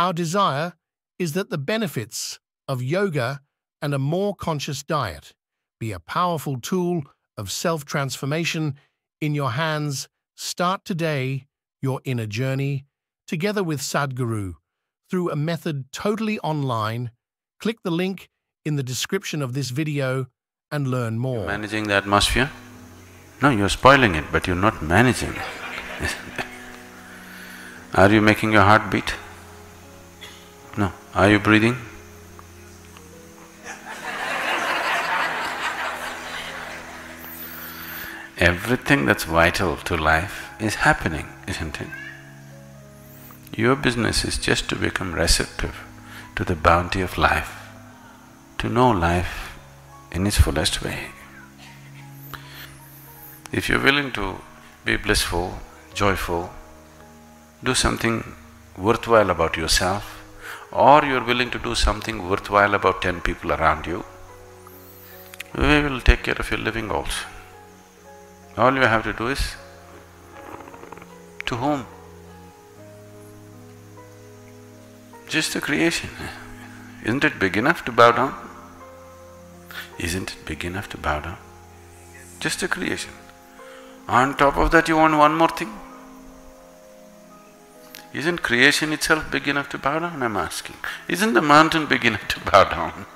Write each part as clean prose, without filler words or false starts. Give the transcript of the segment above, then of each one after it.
Our desire is that the benefits of yoga and a more conscious diet be a powerful tool of self-transformation in your hands. Start today your inner journey together with Sadhguru through a method totally online. Click the link in the description of this video and learn more. You're managing the atmosphere? No, you're spoiling it, but you're not managing it. Are you making your heart beat? No. Are you breathing? Everything that's vital to life is happening, isn't it? Your business is just to become receptive to the bounty of life, to know life in its fullest way. If you're willing to be blissful, joyful, do something worthwhile about yourself, or you're willing to do something worthwhile about 10 people around you, we will take care of your living also. All you have to do is, to whom? Just the creation. Isn't it big enough to bow down? Isn't it big enough to bow down? Just the creation. On top of that you want one more thing? Isn't creation itself big enough to bow down, I'm asking? Isn't the mountain big enough to bow down?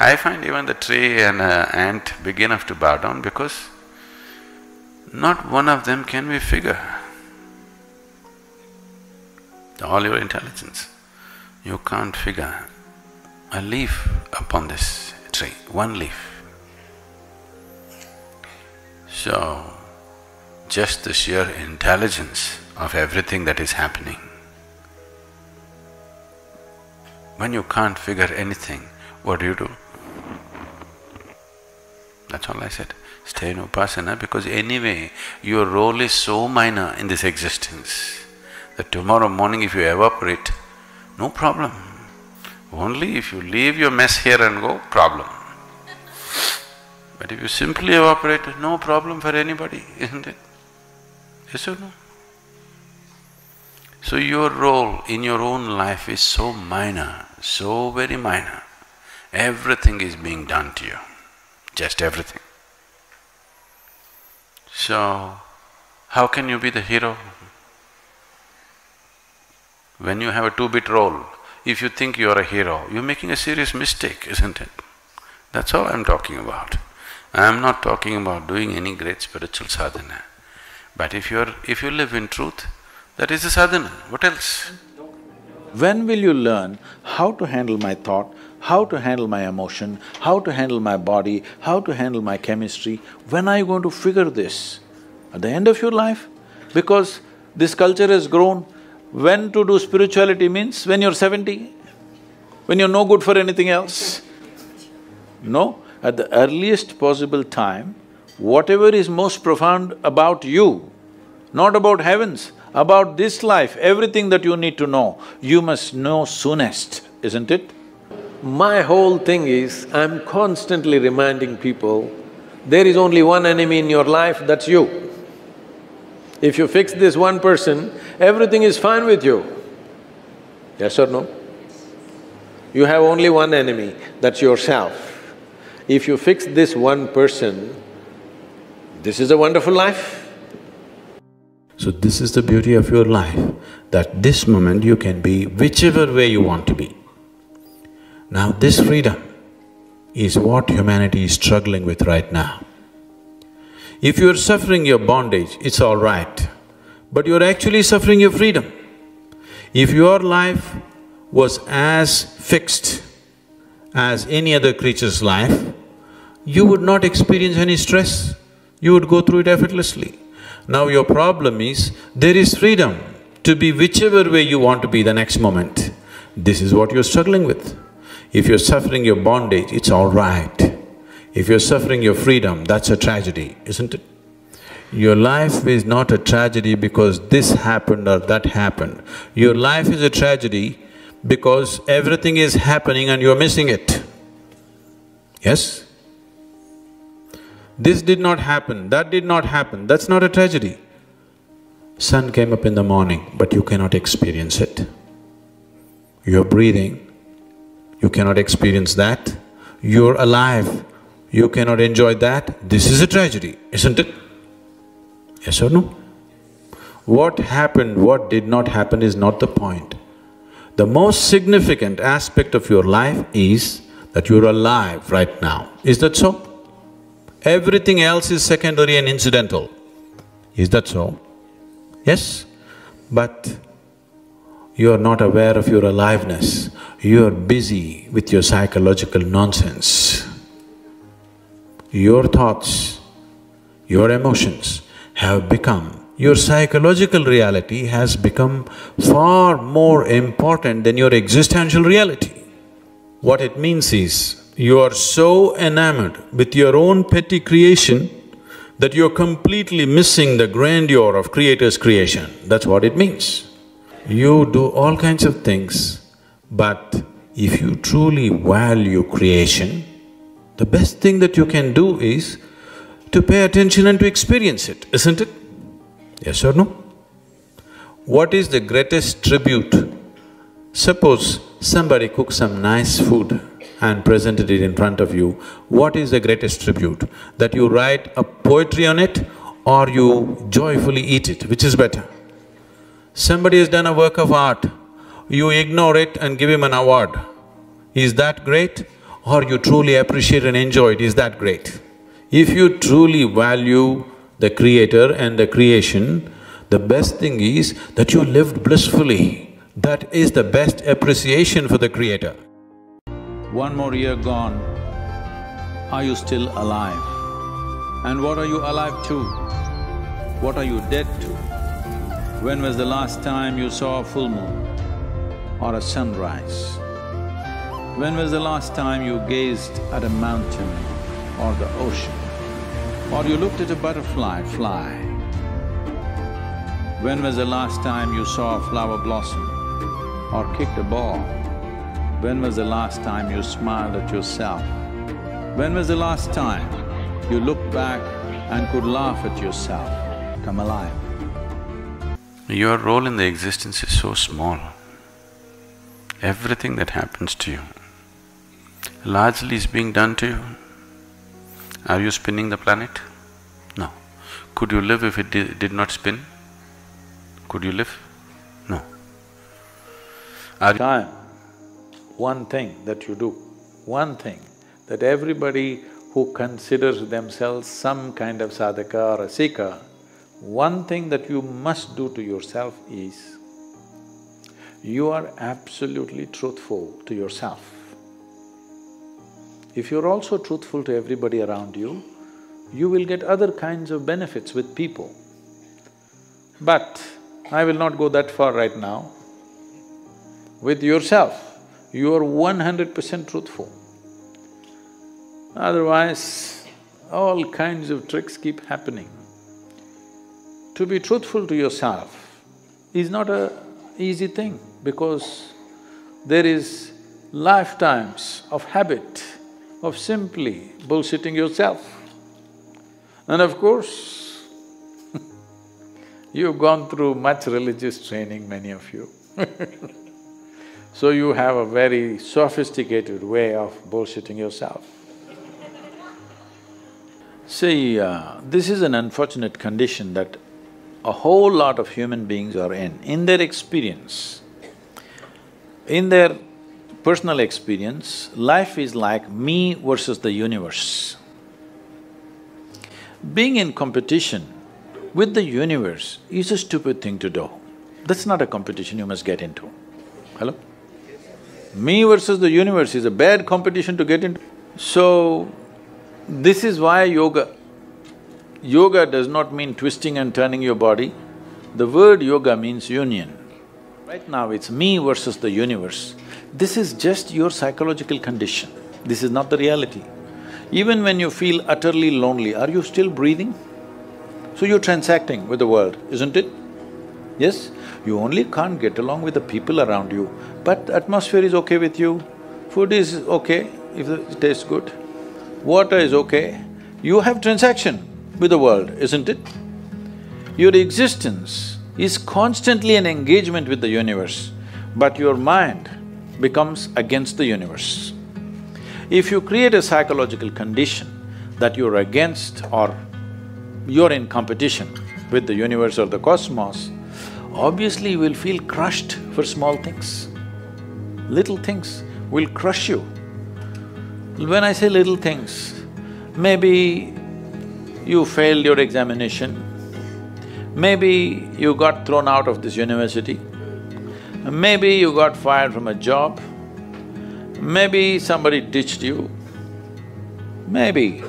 I find even the tree and an ant big enough to bow down because not one of them can we figure. All your intelligence, you can't figure a leaf upon this tree, one leaf. So, just the sheer intelligence of everything that is happening. When you can't figure anything, what do? That's all I said. Stay in Upasana because anyway, your role is so minor in this existence that tomorrow morning if you evaporate, no problem. Only if you leave your mess here and go, problem. But if you simply evaporate, no problem for anybody, isn't it? Yes or no? So your role in your own life is so minor, so very minor. Everything is being done to you, just everything. So, how can you be the hero? When you have a two-bit role, if you think you're a hero, you're making a serious mistake, isn't it? That's all I'm talking about. I'm not talking about doing any great spiritual sadhana. But if you live in truth, that is the sadhana, what else? When will you learn how to handle my thought, how to handle my emotion, how to handle my body, how to handle my chemistry? When are you going to figure this? At the end of your life? Because this culture has grown, when to do spirituality means when you're 70, when you're no good for anything else. No, at the earliest possible time, whatever is most profound about you, not about heavens, about this life, everything that you need to know, you must know soonest, isn't it? My whole thing is, I'm constantly reminding people, there is only one enemy in your life, that's you. If you fix this one person, everything is fine with you. Yes or no? You have only one enemy, that's yourself. If you fix this one person, this is a wonderful life. So this is the beauty of your life, that this moment you can be whichever way you want to be. Now this freedom is what humanity is struggling with right now. If you're suffering your bondage, it's all right, but you're actually suffering your freedom. If your life was as fixed as any other creature's life, you would not experience any stress, you would go through it effortlessly. Now your problem is, there is freedom to be whichever way you want to be the next moment. This is what you're struggling with. If you're suffering your bondage, it's all right. If you're suffering your freedom, that's a tragedy, isn't it? Your life is not a tragedy because this happened or that happened. Your life is a tragedy because everything is happening and you're missing it. Yes? This did not happen, that did not happen, that's not a tragedy. Sun came up in the morning, but you cannot experience it. you're breathing, you cannot experience that. You're alive, you cannot enjoy that. This is a tragedy, isn't it? Yes or no? What happened, what did not happen is not the point. The most significant aspect of your life is that you're alive right now. Is that so? Everything else is secondary and incidental. Is that so? Yes? But you are not aware of your aliveness. You are busy with your psychological nonsense. Your thoughts, your emotions have become… your psychological reality has become far more important than your existential reality. What it means is, you are so enamored with your own petty creation that you're completely missing the grandeur of Creator's creation. That's what it means. You do all kinds of things, but if you truly value creation, the best thing that you can do is to pay attention and to experience it, isn't it? Yes or no? What is the greatest tribute? Suppose somebody cooks some nice food and presented it in front of you, what is the greatest tribute? That you write a poetry on it or you joyfully eat it, which is better? Somebody has done a work of art, you ignore it and give him an award. Is that great? Or you truly appreciate and enjoy it, is that great? If you truly value the Creator and the creation, the best thing is that you lived blissfully. That is the best appreciation for the Creator. One more year gone, are you still alive? And what are you alive to? What are you dead to? When was the last time you saw a full moon or a sunrise? When was the last time you gazed at a mountain or the ocean? Or you looked at a butterfly fly? When was the last time you saw a flower blossom or kicked a ball? When was the last time you smiled at yourself? When was the last time you looked back and could laugh at yourself? Come alive. Your role in the existence is so small. Everything that happens to you largely is being done to you. Are you spinning the planet? No. Could you live if it did not spin? Could you live? No. Time, one thing that you do, one thing that everybody who considers themselves some kind of sadhaka or a seeker, one thing that you must do to yourself is, you are absolutely truthful to yourself. If you're also truthful to everybody around you, you will get other kinds of benefits with people. But I will not go that far right now. With yourself, you are 100% truthful. Otherwise, all kinds of tricks keep happening. To be truthful to yourself is not an easy thing because there is lifetimes of habit of simply bullshitting yourself. And of course, you've gone through much religious training, many of you. So you have a very sophisticated way of bullshitting yourself. See, this is an unfortunate condition that a whole lot of human beings are in. In their experience, in their personal experience, life is like me versus the universe. Being in competition with the universe is a stupid thing to do. That's not a competition you must get into. Hello? Me versus the universe is a bad competition to get into. So, this is why yoga… Yoga does not mean twisting and turning your body. The word yoga means union. Right now it's me versus the universe. This is just your psychological condition. This is not the reality. Even when you feel utterly lonely, are you still breathing? So you're transacting with the world, isn't it? Yes? You only can't get along with the people around you, but the atmosphere is okay with you, food is okay if it tastes good, water is okay. You have transaction with the world, isn't it? Your existence is constantly an engagement with the universe, but your mind becomes against the universe. If you create a psychological condition that you're against or you're in competition with the universe or the cosmos, obviously you will feel crushed for small things. Little things will crush you. When I say little things, maybe you failed your examination, maybe you got thrown out of this university, maybe you got fired from a job, maybe somebody ditched you, maybe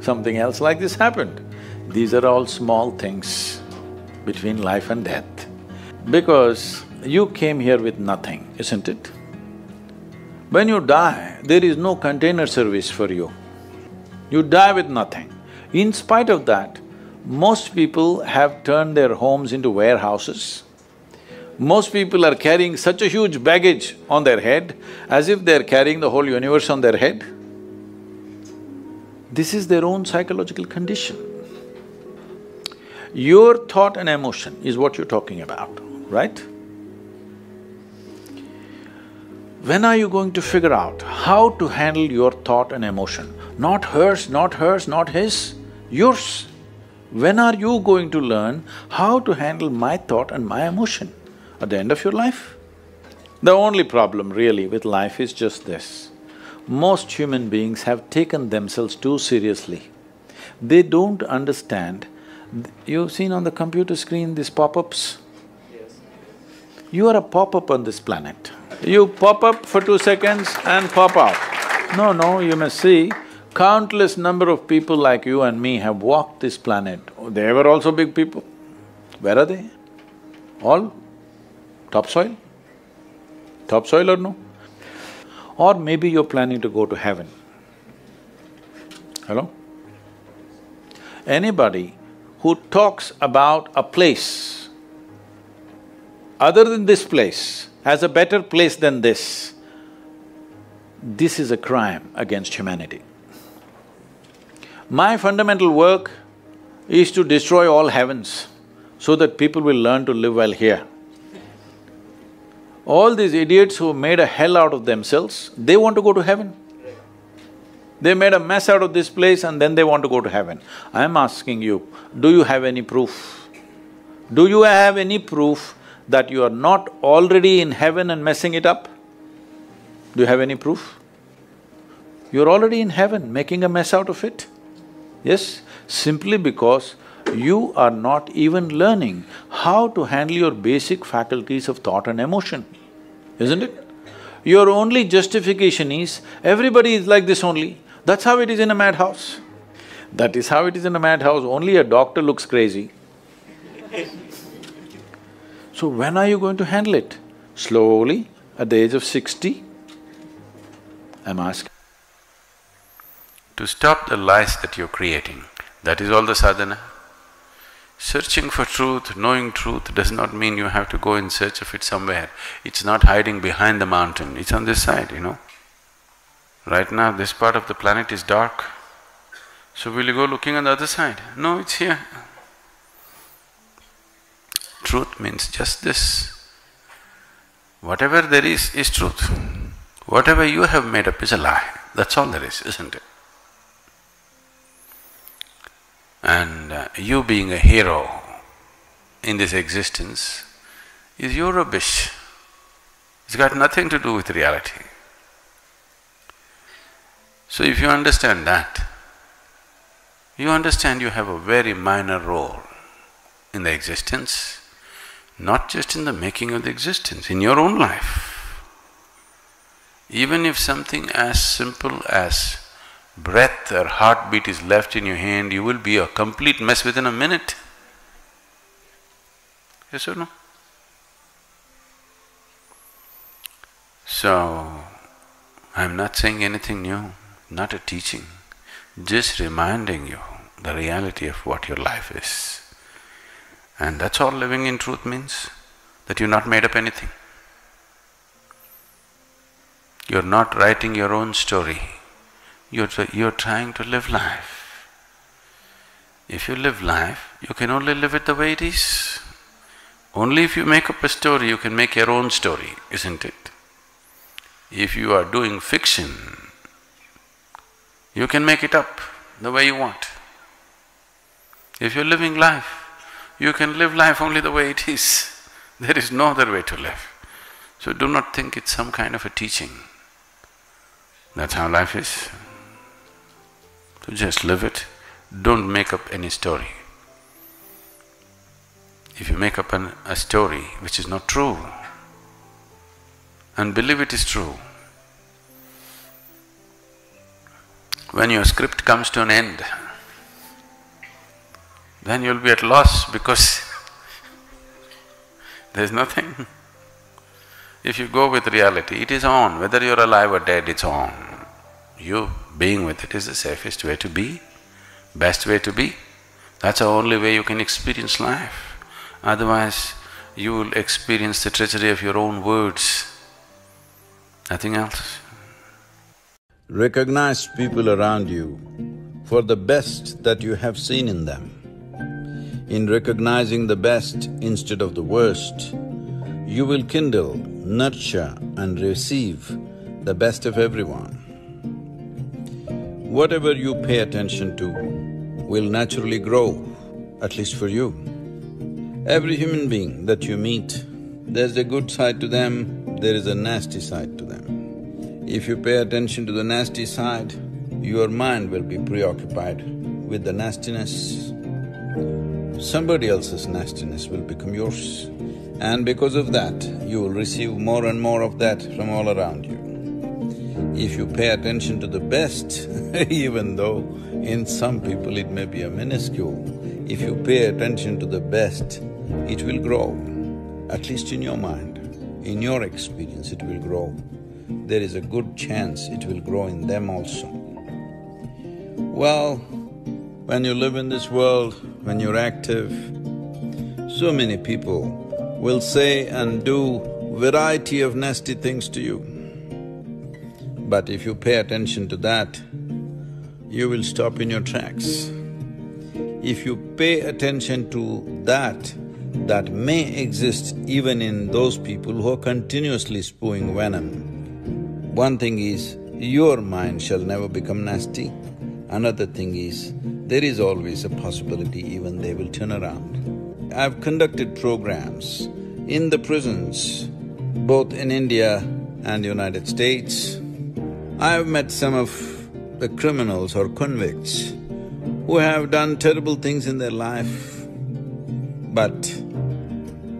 something else like this happened. These are all small things between life and death, because you came here with nothing, isn't it? When you die, there is no container service for you. You die with nothing. In spite of that, most people have turned their homes into warehouses. Most people are carrying such a huge baggage on their head, as if they're carrying the whole universe on their head. This is their own psychological condition. Your thought and emotion is what you're talking about, right? When are you going to figure out how to handle your thought and emotion? Not hers, not hers, not his, yours. When are you going to learn how to handle my thought and my emotion? At the end of your life? The only problem really with life is just this. Most human beings have taken themselves too seriously. They don't understand. You've seen on the computer screen these pop-ups? Yes. You are a pop-up on this planet. You pop up for 2 seconds and pop out. No, no, you must see, countless number of people like you and me have walked this planet. They were also big people. Where are they? All topsoil? Topsoil or no? Or maybe you're planning to go to heaven. Hello? Anybody who talks about a place other than this place as a better place than this, this is a crime against humanity. My fundamental work is to destroy all heavens so that people will learn to live well here. All these idiots who made a hell out of themselves, they want to go to heaven. They made a mess out of this place and then they want to go to heaven. I'm asking you, do you have any proof? Do you have any proof that you are not already in heaven and messing it up? Do you have any proof? You're already in heaven, making a mess out of it. Yes, simply because you are not even learning how to handle your basic faculties of thought and emotion, isn't it? Your only justification is, everybody is like this only, that's how it is in a madhouse. That is how it is in a madhouse, only a doctor looks crazy. So when are you going to handle it? Slowly, at the age of 60, I'm asking. To stop the lies that you're creating, that is all the sadhana. Searching for truth, knowing truth does not mean you have to go in search of it somewhere. It's not hiding behind the mountain, it's on this side, you know. Right now, this part of the planet is dark. So will you go looking on the other side? No, it's here. Truth means just this. Whatever there is truth. Whatever you have made up is a lie. That's all there is, isn't it? And you being a hero in this existence is your rubbish. It's got nothing to do with reality. So if you understand that, you understand you have a very minor role in the existence. Not just in the making of the existence, in your own life. Even if something as simple as breath or heartbeat is left in your hand, you will be a complete mess within a minute. Yes or no? So, I'm not saying anything new, not a teaching, just reminding you the reality of what your life is. And that's all living in truth means, that you've not made up anything. You're not writing your own story, you're trying to live life. If you live life, you can only live it the way it is. Only if you make up a story, you can make your own story, isn't it? If you are doing fiction, you can make it up the way you want. If you're living life, you can live life only the way it is. There is no other way to live. So do not think it's some kind of a teaching. That's how life is. So just live it, don't make up any story. If you make up a story which is not true, and believe it is true, when your script comes to an end, then you'll be at loss because there's nothing. If you go with reality, it is on. Whether you're alive or dead, it's on. You being with it is the safest way to be, best way to be. That's the only way you can experience life. Otherwise, you will experience the treachery of your own words, nothing else. Recognize people around you for the best that you have seen in them. In recognizing the best instead of the worst, you will kindle, nurture and receive the best of everyone. Whatever you pay attention to will naturally grow, at least for you. Every human being that you meet, there's a good side to them, there is a nasty side to them. If you pay attention to the nasty side, your mind will be preoccupied with the nastiness. Somebody else's nastiness will become yours. And because of that, you will receive more and more of that from all around you. If you pay attention to the best, even though in some people it may be a minuscule, if you pay attention to the best, it will grow, at least in your mind. In your experience, it will grow. There is a good chance it will grow in them also. Well, when you live in this world, when you're active, so many people will say and do variety of nasty things to you. But if you pay attention to that, you will stop in your tracks. If you pay attention to that, that may exist even in those people who are continuously spewing venom. One thing is, your mind shall never become nasty. Another thing is, there is always a possibility even they will turn around. I've conducted programs in the prisons, both in India and the United States. I've met some of the criminals or convicts who have done terrible things in their life, but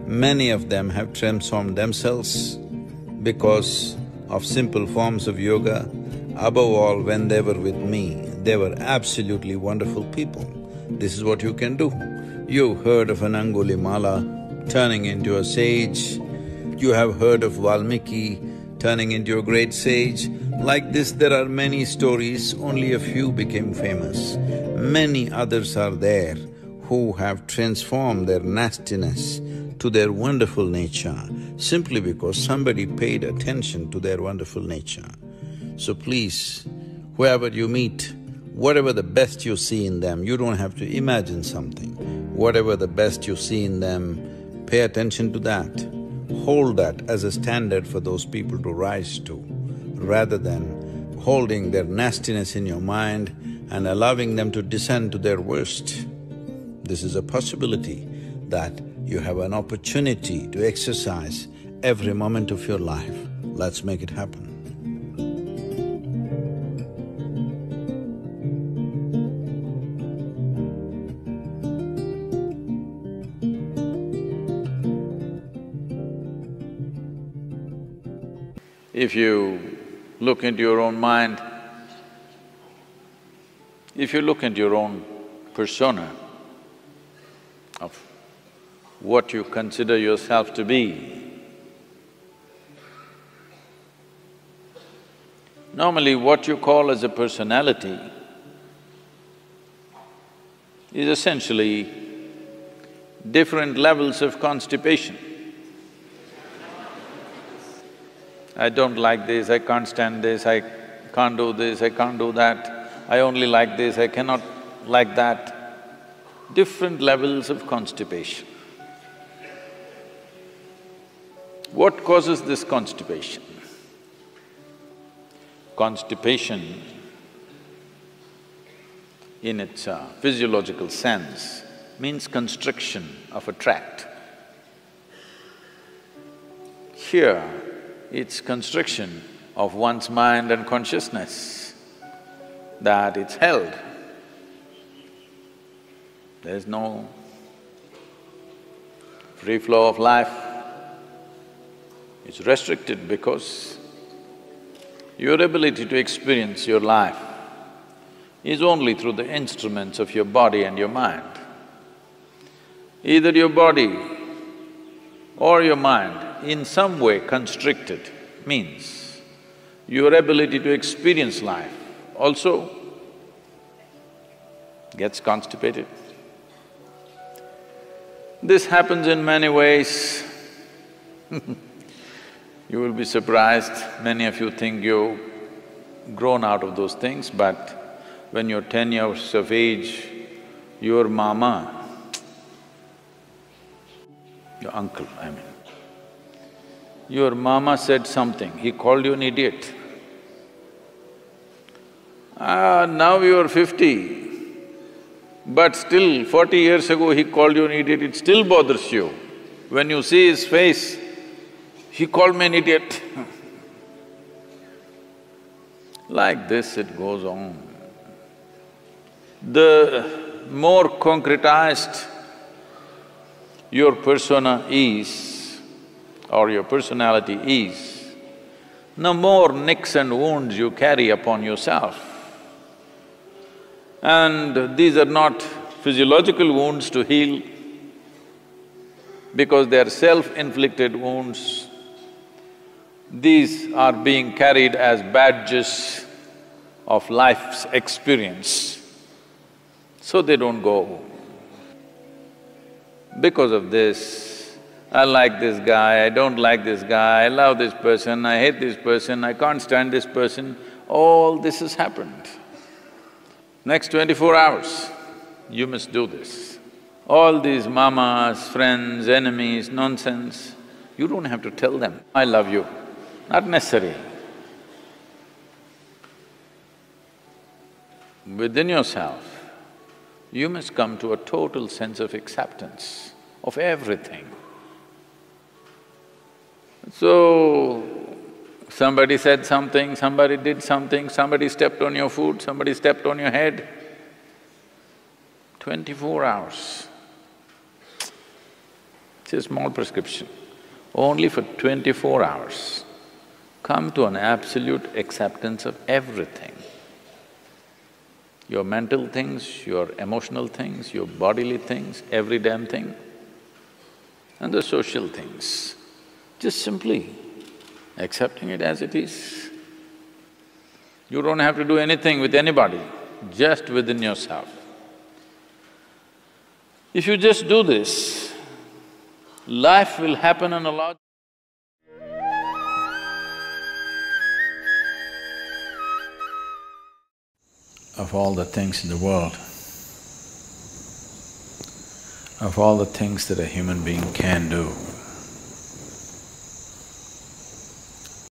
many of them have transformed themselves because of simple forms of yoga. Above all, when they were with me, they were absolutely wonderful people. This is what you can do. You've heard of an Angulimala turning into a sage, you have heard of Valmiki turning into a great sage. Like this, there are many stories, only a few became famous. Many others are there who have transformed their nastiness to their wonderful nature, simply because somebody paid attention to their wonderful nature. So please, whoever you meet, whatever the best you see in them, you don't have to imagine something. Whatever the best you see in them, pay attention to that. Hold that as a standard for those people to rise to, rather than holding their nastiness in your mind and allowing them to descend to their worst. This is a possibility that you have an opportunity to exercise every moment of your life. Let's make it happen. If you look into your own mind, if you look into your own persona of what you consider yourself to be, normally what you call as a personality is essentially different levels of constipation. I don't like this, I can't stand this, I can't do that, I only like this, I cannot like that. Different levels of constipation. What causes this constipation? constipation in its physiological sense means constriction of a tract. Here, it's constriction of one's mind and consciousness, that it's held. There's no free flow of life. It's restricted because your ability to experience your life is only through the instruments of your body and your mind. Either your body or your mind in some way constricted means your ability to experience life also gets constipated. This happens in many ways. You will be surprised, many of you think you've grown out of those things, but when you're 10 years of age, your mama, your uncle, I mean, your mama said something, he called you an idiot. Now you're 50, but still 40 years ago he called you an idiot, it still bothers you. When you see his face, he called me an idiot. Like this it goes on. The more concretized your persona is, or your personality is, the more nicks and wounds you carry upon yourself. And these are not physiological wounds to heal, because they are self-inflicted wounds. These are being carried as badges of life's experience, so they don't go away. Because of this, I like this guy, I don't like this guy, I love this person, I hate this person, I can't stand this person, all this has happened. Next 24 hours, you must do this. All these mamas, friends, enemies, nonsense, you don't have to tell them, I love you. Not necessary. Within yourself, you must come to a total sense of acceptance of everything. So, somebody said something, somebody did something, somebody stepped on your foot, somebody stepped on your head. 24 hours. It's a small prescription. Only for 24 hours, come to an absolute acceptance of everything. Your mental things, your emotional things, your bodily things, every damn thing, and the social things. Just simply accepting it as it is. You don't have to do anything with anybody, just within yourself. If you just do this, life will happen on a lot. Of all the things in the world, of all the things that a human being can do,